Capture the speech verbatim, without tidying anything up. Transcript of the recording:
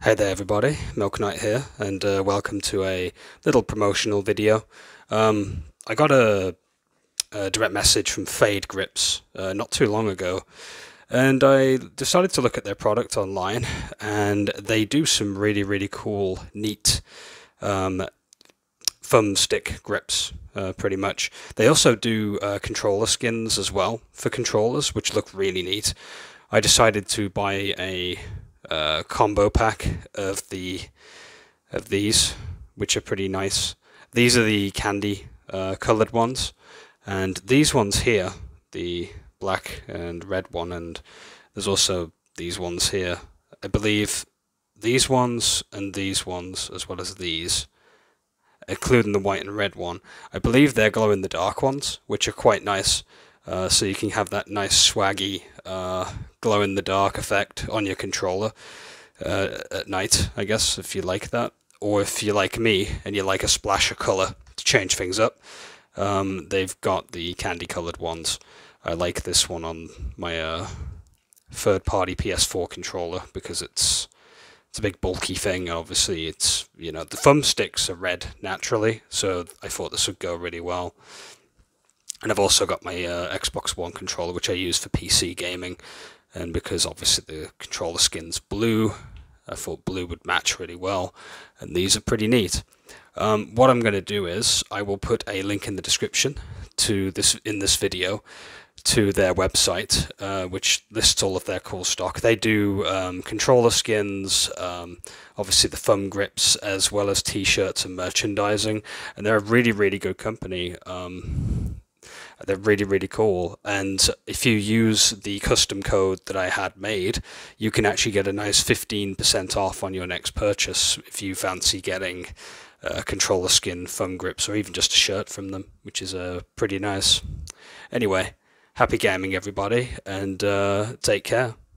Hey there everybody, MilkNyte here, and uh, welcome to a little promotional video. Um, I got a, a direct message from Fade Grips uh, not too long ago, and I decided to look at their product online, and they do some really, really cool, neat um, thumbstick grips, uh, pretty much. They also do uh, controller skins as well for controllers, which look really neat. I decided to buy a Uh, combo pack of the of these, which are pretty nice. These are the candy uh, coloured ones, and these ones here, the black and red one, and there's also these ones here. I believe these ones and these ones, as well as these, including the white and red one. I believe they're glow in the dark ones, which are quite nice. Uh, so you can have that nice swaggy uh, glow-in-the-dark effect on your controller uh, at night, I guess, if you like that. Or if you're like me and you like a splash of colour to change things up, um, they've got the candy-coloured ones. I like this one on my uh, third-party P S four controller because it's it's a big bulky thing. Obviously, it's you know the thumbsticks are red naturally, so I thought this would go really well. And I've also got my uh, Xbox One controller, which I use for P C gaming. And because obviously the controller skin's blue, I thought blue would match really well. And these are pretty neat. Um, what I'm going to do is I will put a link in the description to this in this video to their website, uh, which lists all of their cool stock. They do um, controller skins, um, obviously the thumb grips, as well as T-shirts and merchandising. And they're a really, really good company. Um, They're really, really cool, and if you use the custom code that I had made, you can actually get a nice fifteen percent off on your next purchase if you fancy getting a controller skin, thumb grips, or even just a shirt from them, which is uh, pretty nice. Anyway, happy gaming everybody, and uh, take care.